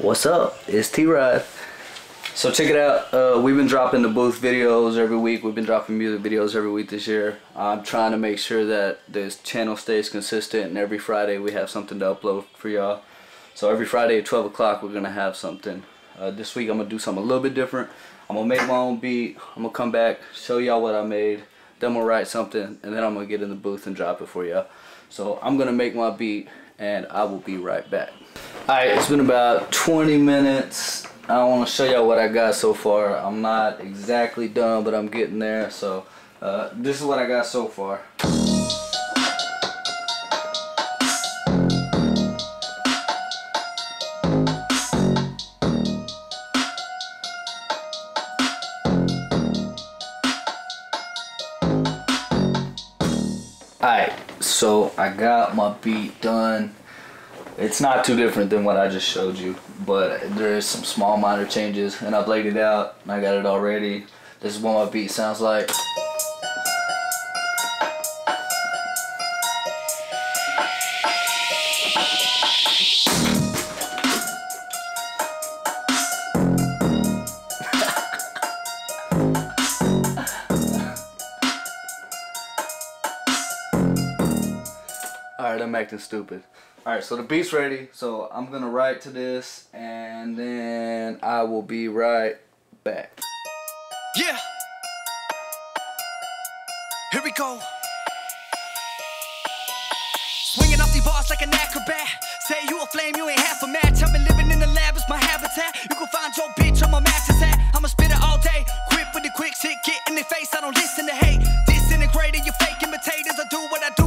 What's up? It's T-Ryde. So check it out. We've been dropping the booth videos every week. We've been dropping music videos every week this year. I'm trying to make sure that this channel stays consistent, and every Friday we have something to upload for y'all. So every Friday at 12 o'clock we're going to have something. This week I'm going to do something a little bit different. I'm going to make my own beat. I'm going to come back, show y'all what I made. Then I'm going to write something, and then I'm going to get in the booth and drop it for y'all. So I'm going to make my beat, and I will be right back. Alright, it's been about 20 minutes. I want to show y'all what I got so far. I'm not exactly done, but I'm getting there. So this is what I got so far. Alright, so I got my beat done. It's not too different than what I just showed you, but there is some small minor changes, and I've laid it out and I got it all ready. This is what my beat sounds like. Alright, I'm acting stupid. Alright, so the beat's ready, so I'm gonna write to this, and then I will be right back. Yeah! Here we go! Swinging off these bars like an acrobat. Say you a flame, you ain't half a match. I've been living in the lab, it's my habitat. You can find your bitch on my mattress hat. I'ma spit it all day, quit with the quick shit, get in their face, I don't listen to hate. Disintegrated, you fake imitators, I do what I do.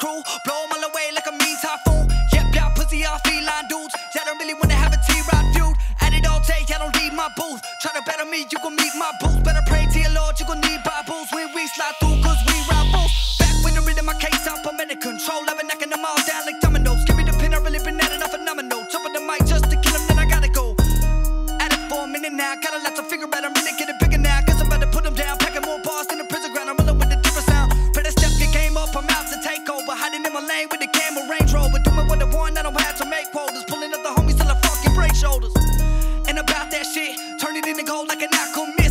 Crew, blow them all away like a mean typhoon. Yep, y'all pussy, y'all feline dudes. Y'all don't really wanna have a T-Ryde feud. At it all day, y'all don't leave my booth. Try to battle me, you gon' meet my booth. Better pray to your Lord, you gon' need Bibles. When we slide through, cause we rivals. Back when I'm in my case, I'm in control. I've been knocking them all down like dominoes. Give me the pin, I've really been at it, I'm phenomenal. Jumping the mic just to kill them, then I gotta go. At it for a minute now, got a lot to figure out. I'm really getting bigger now, cause I'm about to put them down. Packing more bars than the prison ground, I'm rolling with a different sound. Better step your game up, I'm out to take. Hiding in my lane with the camera Range Rover, doing what I want, I don't have to make quotas. Pulling up the homies till I fucking break shoulders. And about that shit, turn it into gold like an alchemist.